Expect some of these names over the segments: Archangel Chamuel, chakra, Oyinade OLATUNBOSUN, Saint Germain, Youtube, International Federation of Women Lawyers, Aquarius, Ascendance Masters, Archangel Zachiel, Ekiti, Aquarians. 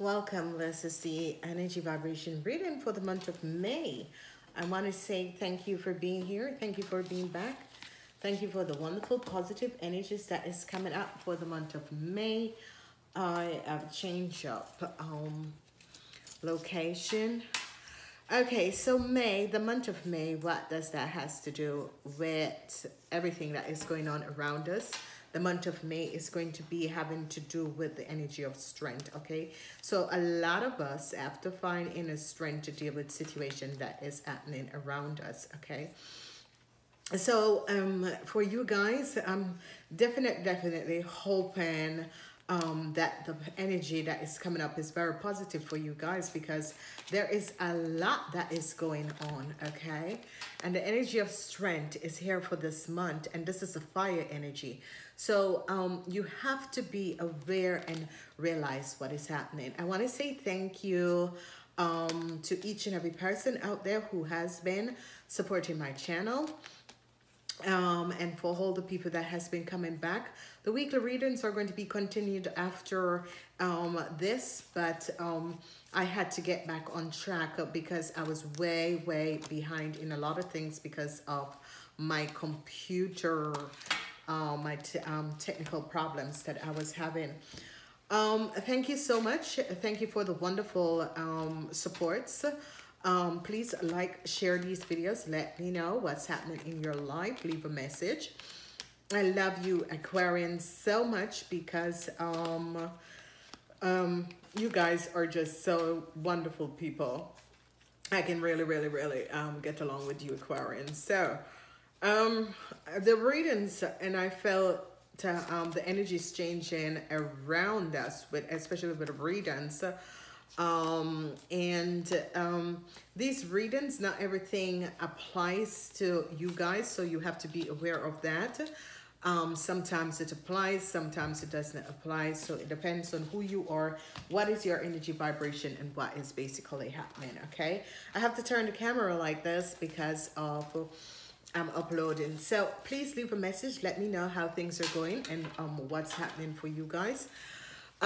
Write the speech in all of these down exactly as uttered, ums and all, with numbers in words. Welcome. This is the energy vibration reading for the month of May. I want to say thank you for being here. Thank you for being back. Thank you for the wonderful positive energies that is coming up for the month of May. I have changed up um, location. Okay, so May, the month of May, what does that has to do with everything that is going on around us? The month of May is going to be having to do with the energy of strength, okay? So a lot of us have to find inner strength to deal with situation that is happening around us, okay? So um, for you guys, I'm definite, definitely hoping um, that the energy that is coming up is very positive for you guys, because there is a lot that is going on, okay? And the energy of strength is here for this month, and this is a fire energy. So um, you have to be aware and realize what is happening. I want to say thank you um, to each and every person out there who has been supporting my channel, um, and for all the people that has been coming back. The weekly readings are going to be continued after um, this, but um, I had to get back on track because I was way, way behind in a lot of things because of my computer Uh, my t um, technical problems that I was having. Um, thank you so much. Thank you for the wonderful um, supports. Um, please like, share these videos. Let me know what's happening in your life. Leave a message. I love you, Aquarians, so much, because um, um, you guys are just so wonderful people. I can really, really, really um, get along with you, Aquarians. So, um the readings, and I felt uh, um the energy's changing around us, with especially with the readings, um and um these readings, not everything applies to you guys, so you have to be aware of that. Um sometimes it applies, sometimes it doesn't apply, so it depends on who you are, what is your energy vibration, and what is basically happening, okay? I have to turn the camera like this because of I'm uploading. So please leave a message. Let me know how things are going and um, what's happening for you guys.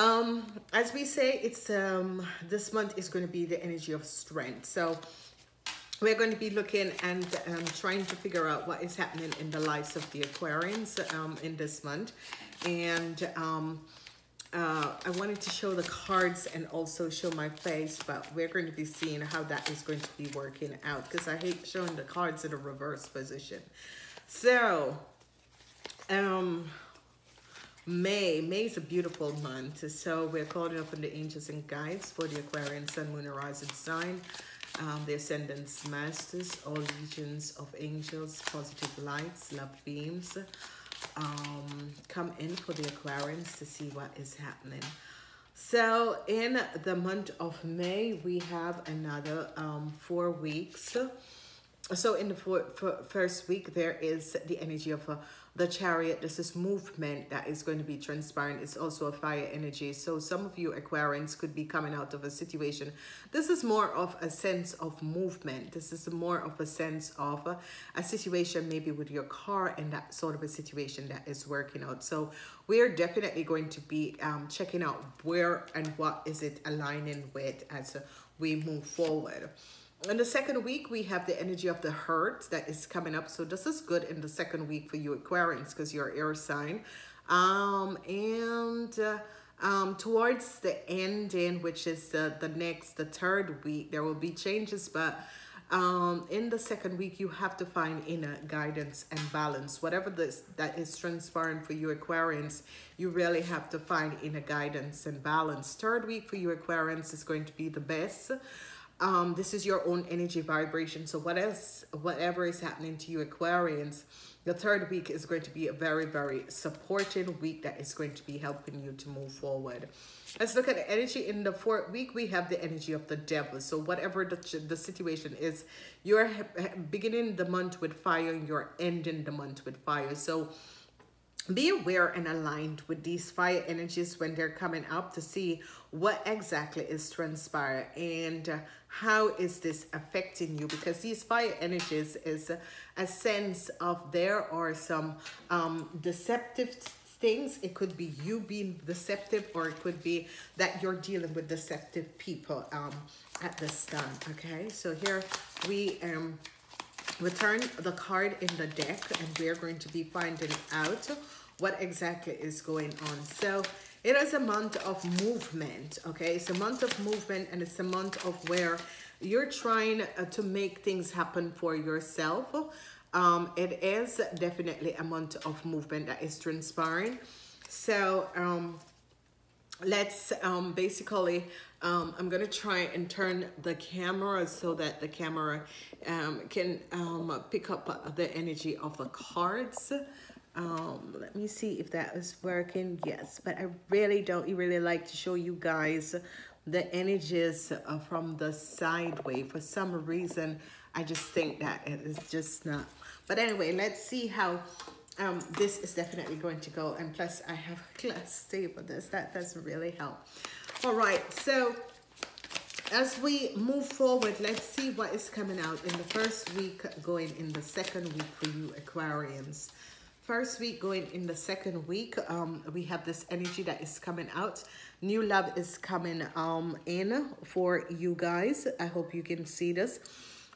Um, as we say, it's um, this month is going to be the energy of strength. So we're going to be looking and um, trying to figure out what is happening in the lives of the Aquarians um, in this month. And um, uh, I wanted to show the cards and also show my face, but we're going to be seeing how that is going to be working out, because I hate showing the cards in a reverse position. So um May May's a beautiful month, so we're calling up on the angels and guides for the Aquarian sun, moon, and rising sign, um the Ascendance Masters, all legions of angels, positive lights, love beams, um come in for the Aquarians to see what is happening. So in the month of May, we have another um four weeks. So in the four, for first week, there is the energy of uh, the Chariot. This is movement that is going to be transpiring. It's also a fire energy, so some of you Aquarians could be coming out of a situation. This is more of a sense of movement. This is more of a sense of uh, a situation maybe with your car, and that sort of a situation that is working out. So we are definitely going to be um, checking out where and what is it aligning with as uh, we move forward. In the second week, we have the energy of the hurt that is coming up. So this is good in the second week for you Aquarians, because you're air sign. Um, and uh, um, towards the ending, which is the, the next, the third week, there will be changes. But um, in the second week, you have to find inner guidance and balance. Whatever this that is transpiring for you Aquarians, you really have to find inner guidance and balance. Third week for you Aquarians is going to be the best. Um, this is your own energy vibration. So what else, whatever is happening to you Aquarians, the third week is going to be a very, very supporting week that is going to be helping you to move forward. Let's look at the energy in the fourth week. We have the energy of the Devil. So whatever the, the situation is, you're beginning the month with fire, and you're ending the month with fire. So be aware and aligned with these fire energies when they're coming up to see what exactly is transpiring and how is this affecting you, because these fire energies is a sense of there are some um, deceptive things. It could be you being deceptive, or it could be that you're dealing with deceptive people um, at this time, okay? So here we um, return the card in the deck, and we're going to be finding out what exactly is going on. So it is a month of movement, okay? It's a month of movement, and it's a month of where you're trying to make things happen for yourself. Um, it is definitely a month of movement that is transpiring. So um, let's um, basically, um, I'm gonna try and turn the camera so that the camera um, can um, pick up the energy of the cards. Um, let me see if that is working. Yes, but I really don't really like to show you guys the energies uh, from the side way. For some reason, I just think that it is just not. But anyway, let's see how um, this is definitely going to go. And plus, I have a glass table. This, that doesn't really help. All right, so as we move forward, let's see what is coming out in the first week, going in the second week for you Aquarians. First week going in the second week, um, we have this energy that is coming out. New love is coming um, in for you guys. I hope you can see this.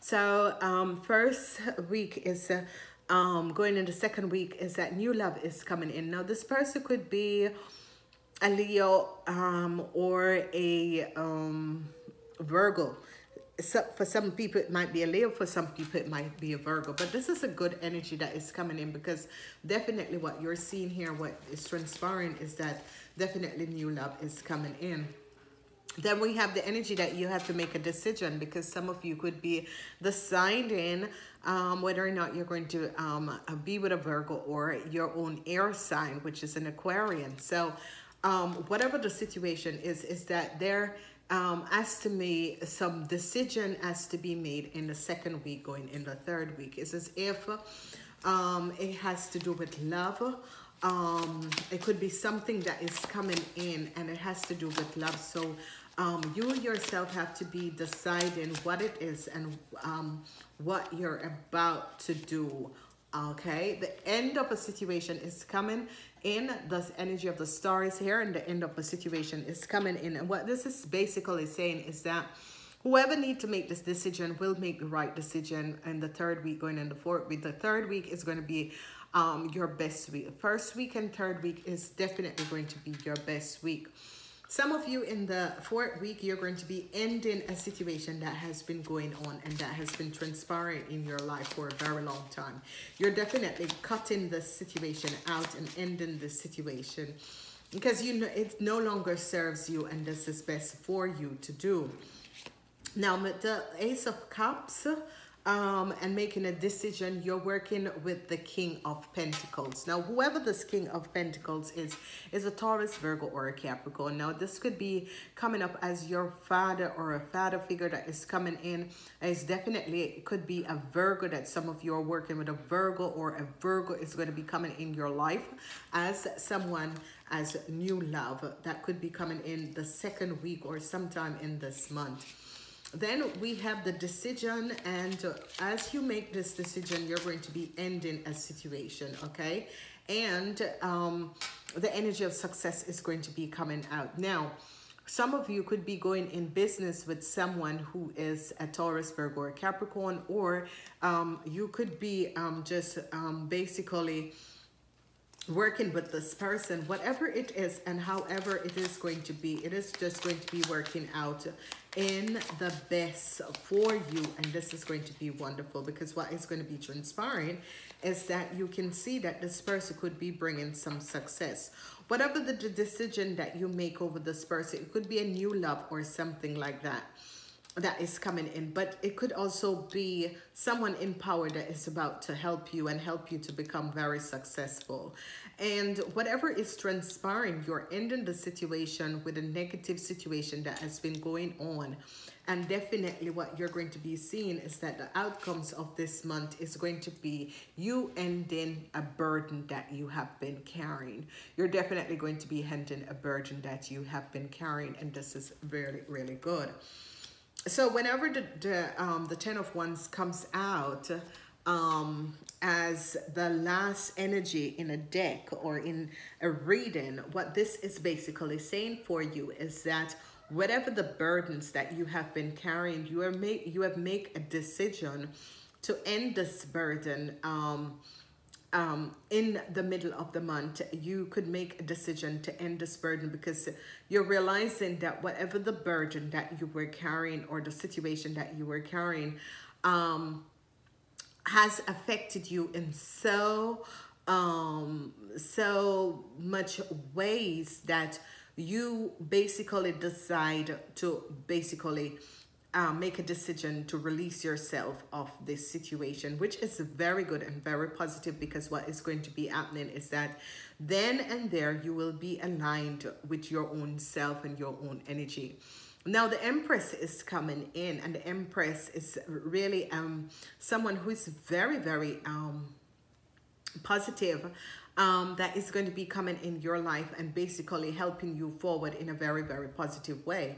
So um, first week is uh, um, going into second week is that new love is coming in. Now this person could be a Leo um, or a um, Virgo. So for some people it might be a Leo, for some people it might be a Virgo, but this is a good energy that is coming in, because definitely what you're seeing here, what is transpiring, is that definitely new love is coming in. Then we have the energy that you have to make a decision, because some of you could be deciding um, whether or not you're going to um, be with a Virgo or your own air sign, which is an Aquarian. So um, whatever the situation is, is that there Um, as to me, some decision has to be made in the second week going in the third week. It's as if um, it has to do with love. Um, it could be something that is coming in, and it has to do with love. So um, you yourself have to be deciding what it is and um, what you're about to do. Okay, the end of a situation is coming in. The energy of the star is here, and the end of a situation is coming in. And what this is basically saying is that whoever needs to make this decision will make the right decision. And the third week going in the fourth week, the third week is going to be um, your best week. The first week and third week is definitely going to be your best week. Some of you in the fourth week, you're going to be ending a situation that has been going on and that has been transpiring in your life for a very long time. You're definitely cutting the situation out and ending the situation, because you know it no longer serves you and this is best for you to do. Now with the Ace of Cups um, and making a decision, you're working with the King of Pentacles. Now, whoever this King of Pentacles is, is a Taurus, Virgo, or a Capricorn. Now, this could be coming up as your father or a father figure that is coming in. It's definitely, it could be a Virgo that some of you are working with. A Virgo or a Virgo is going to be coming in your life as someone, as new love that could be coming in the second week or sometime in this month. Then we have the decision, and uh, as you make this decision, you're going to be ending a situation, okay? And um, the energy of success is going to be coming out. Now, some of you could be going in business with someone who is a Taurus, Virgo, or Capricorn, or um, you could be um, just um, basically working with this person. Whatever it is and however it is going to be, it is just going to be working out in the best for you, and this is going to be wonderful, because what is going to be transpiring is that you can see that this person could be bringing some success. Whatever the decision that you make over this person, it could be a new love or something like that that is coming in, but it could also be someone in power that is about to help you and help you to become very successful. And whatever is transpiring, you're ending the situation with a negative situation that has been going on. And definitely what you're going to be seeing is that the outcomes of this month is going to be you ending a burden that you have been carrying. You're definitely going to be ending a burden that you have been carrying, and this is really, really good. So whenever the, the, um, the Ten of Wands comes out, um, as the last energy in a deck or in a reading, what this is basically saying for you is that whatever the burdens that you have been carrying, you are make you have made a decision to end this burden. Um, Um, in the middle of the month, you could make a decision to end this burden because you're realizing that whatever the burden that you were carrying or the situation that you were carrying um, has affected you in so, um, so much ways that you basically decide to basically Uh, make a decision to release yourself of this situation, which is very good and very positive, because what is going to be happening is that then and there you will be aligned with your own self and your own energy. Now the Empress is coming in, and the Empress is really um someone who is very very um positive, um that is going to be coming in your life and basically helping you forward in a very very positive way.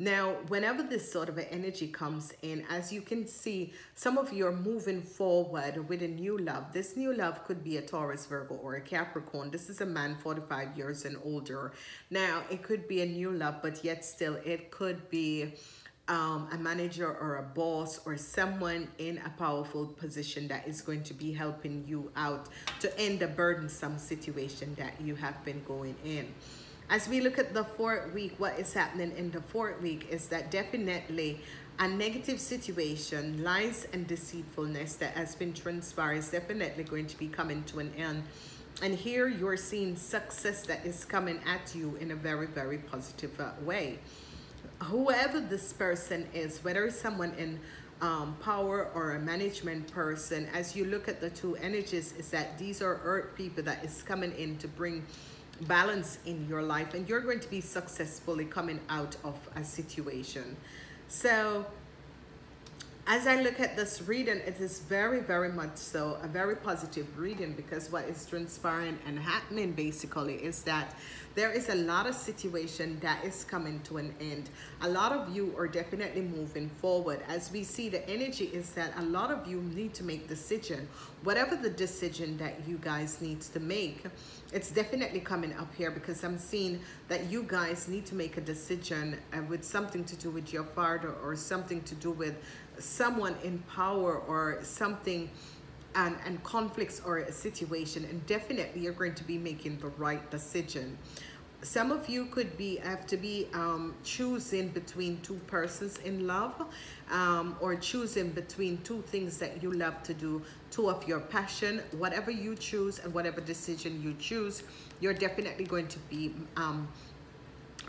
Now, whenever this sort of energy comes in, as you can see, some of you are moving forward with a new love. This new love could be a Taurus, Virgo, or a Capricorn. This is a man forty-five years and older. Now, it could be a new love, but yet still it could be um, a manager or a boss or someone in a powerful position that is going to be helping you out to end the burdensome situation that you have been going in. As we look at the fourth week, what is happening in the fourth week is that definitely a negative situation, lies and deceitfulness that has been transpiring is definitely going to be coming to an end. And here you're seeing success that is coming at you in a very, very positive way. Whoever this person is, whether it's someone in um, power or a management person, as you look at the two energies, is that these are earth people that is coming in to bring balance in your life, and you're going to be successfully coming out of a situation. So as I look at this reading, it is very very much so a very positive reading, because what is transpiring and happening basically is that there is a lot of situation that is coming to an end. A lot of you are definitely moving forward. As we see, the energy is that a lot of you need to make decision. Whatever the decision that you guys need to make, it's definitely coming up here, because I'm seeing that you guys need to make a decision with something to do with your father or something to do with someone in power or something, and, and conflicts or a situation, and definitely you're going to be making the right decision. Some of you could be have to be um, choosing between two persons in love, um, or choosing between two things that you love to do, two of your passion. Whatever you choose and whatever decision you choose, you're definitely going to be um,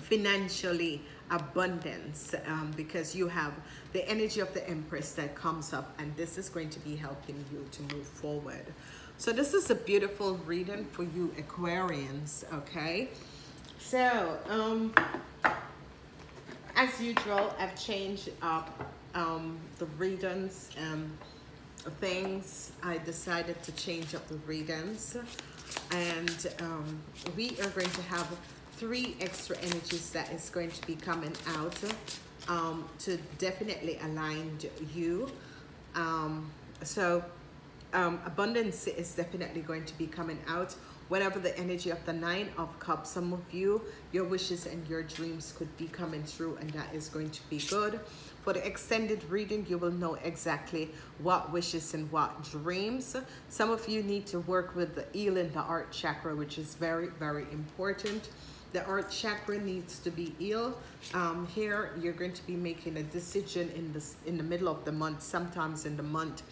financially abundance, um, because you have the energy of the Empress that comes up, and this is going to be helping you to move forward. So this is a beautiful reading for you Aquarians, okay? So um, as usual, I've changed up um, the readings and things. I decided to change up the readings, and um, we are going to have three extra energies that is going to be coming out um, to definitely align you. Um, so um, abundance is definitely going to be coming out. Whatever the energy of the Nine of Cups, some of you, your wishes and your dreams could be coming through, and that is going to be good. For the extended reading, you will know exactly what wishes and what dreams. Some of you need to work with the healing, the heart chakra, which is very, very important. The heart chakra needs to be healed. Um, here, you're going to be making a decision in the, in the middle of the month, sometimes in the month.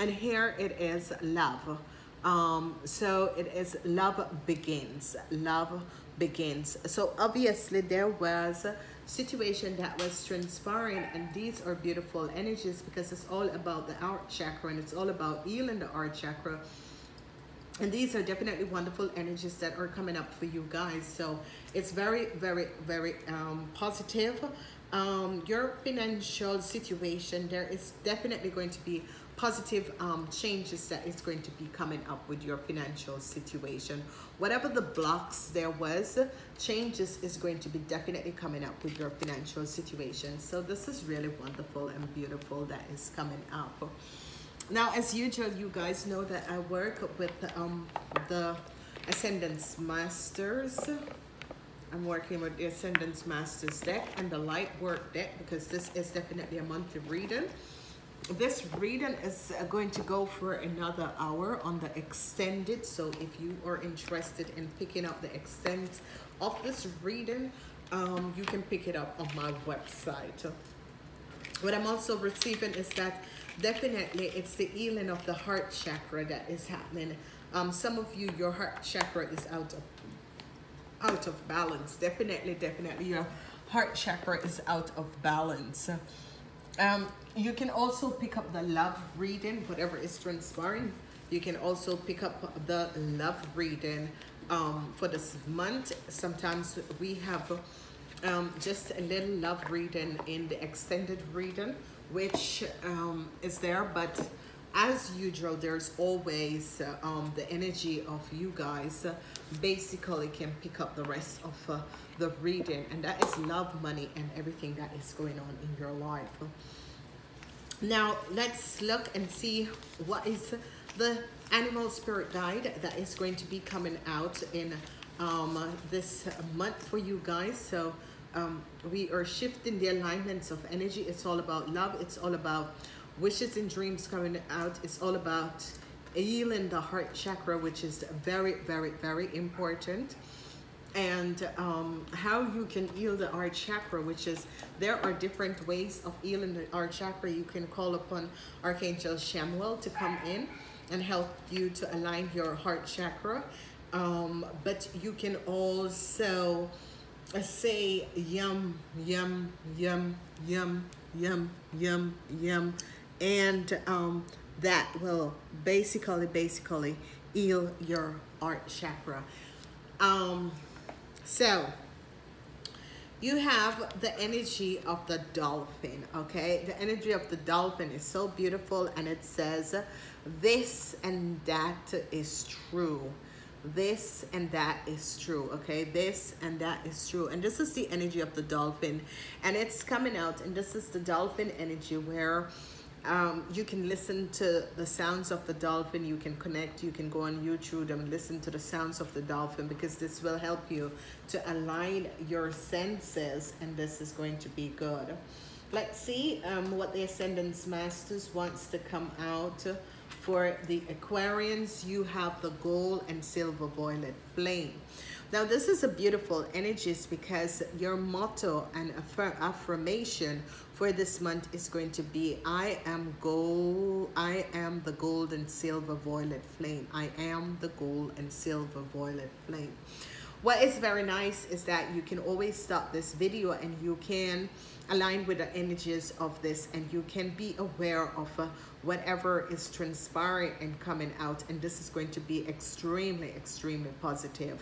And here it is love. Um, so it is love begins, love begins. So obviously there was a situation that was transpiring, and these are beautiful energies because it's all about the heart chakra, and it's all about healing the heart chakra. And these are definitely wonderful energies that are coming up for you guys. So it's very, very, very um, positive. Um, your financial situation, there is definitely going to be positive um, changes that is going to be coming up with your financial situation. Whatever the blocks there was, changes is going to be definitely coming up with your financial situation. So this is really wonderful and beautiful that is coming up. Now, as usual, you guys know that I work with um, the Ascendance Masters. I'm working with the Ascendance Masters deck and the Light Work deck, because this is definitely a monthly reading. This reading is going to go for another hour on the extended. So if you are interested in picking up the extent of this reading, um, you can pick it up on my website. What I'm also receiving is that definitely it's the healing of the heart chakra that is happening. Um, some of you, your heart chakra is out of out of balance. Definitely, definitely your heart chakra is out of balance. Um, you can also pick up the love reading, whatever is transpiring. You can also pick up the love reading um, for this month. Sometimes we have um, just a little love reading in the extended reading, which um, is there. But as usual, there's always um, the energy of you guys uh, basically can pick up the rest of uh, the reading, and that is love, money, and everything that is going on in your life. Now let's look and see what is the animal spirit guide that is going to be coming out in um, this month for you guys. So um, we are shifting the alignments of energy. It's all about love. It's all about wishes and dreams coming out. It's all about healing the heart chakra, which is very, very, very important. And um, how you can heal the heart chakra, which is, there are different ways of healing the heart chakra. You can call upon Archangel Chamuel to come in and help you to align your heart chakra. Um, but you can also say yum, yum, yum, yum, yum, yum, yum. And um, that will basically, basically heal your heart chakra. Um, so you have the energy of the dolphin, okay? The energy of the dolphin is so beautiful, and it says, this and that is true. This and that is true, okay? This and that is true. And this is the energy of the dolphin, and it's coming out, and this is the dolphin energy where Um, you can listen to the sounds of the dolphin. You can connect, you can go on YouTube and listen to the sounds of the dolphin, because this will help you to align your senses, and this is going to be good. Let's see um, what the Ascendance Masters wants to come out for the Aquarians. You have the gold and silver violet flame. Now this is a beautiful energy, because your motto and affirmation for this month is going to be, I am gold, I am the gold and silver violet flame. I am the gold and silver violet flame. What is very nice is that you can always stop this video and you can align with the energies of this, and you can be aware of uh, whatever is transpiring and coming out, and this is going to be extremely, extremely positive.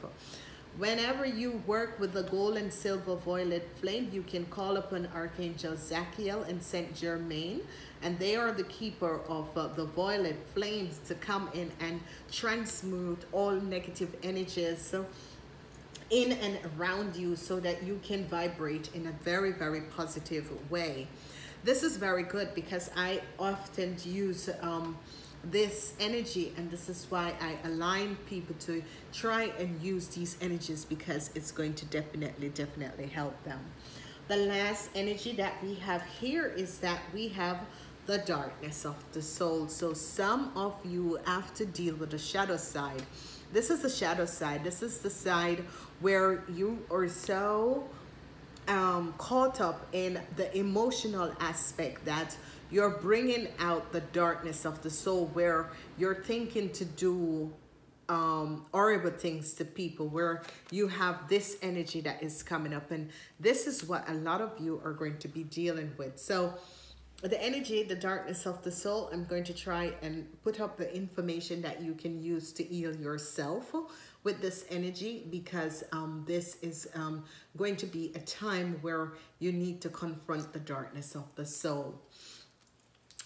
Whenever you work with the gold and silver violet flame, you can call upon Archangel Zachiel and Saint Germain, and they are the keeper of uh, the violet flames, to come in and transmute all negative energies so in and around you, so that you can vibrate in a very, very positive way. This is very good, because I often use um, this energy, and this is why I align people to try and use these energies, because it's going to definitely, definitely help them. The last energy that we have here is that we have the darkness of the soul. So some of you have to deal with the shadow side. This is the shadow side. This is the side where you are so um, caught up in the emotional aspect that you're bringing out the darkness of the soul, where you're thinking to do um, horrible things to people, where you have this energy that is coming up. And this is what a lot of you are going to be dealing with. So the energy, the darkness of the soul, I'm going to try and put up the information that you can use to heal yourself with this energy, because um, this is um, going to be a time where you need to confront the darkness of the soul.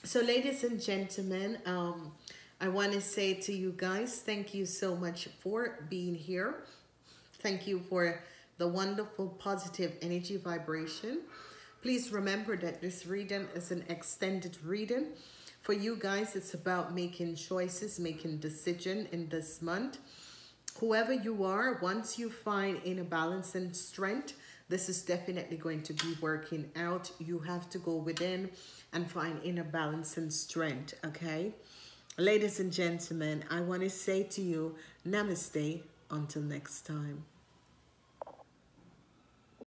So ladies and gentlemen, um, I want to say to you guys, thank you so much for being here. Thank you for the wonderful positive energy vibration. Please remember that this reading is an extended reading. For you guys, it's about making choices, making decision in this month. Whoever you are, once you find inner balance and strength, this is definitely going to be working out. You have to go within and find inner balance and strength, okay? Ladies and gentlemen, I want to say to you, namaste, until next time.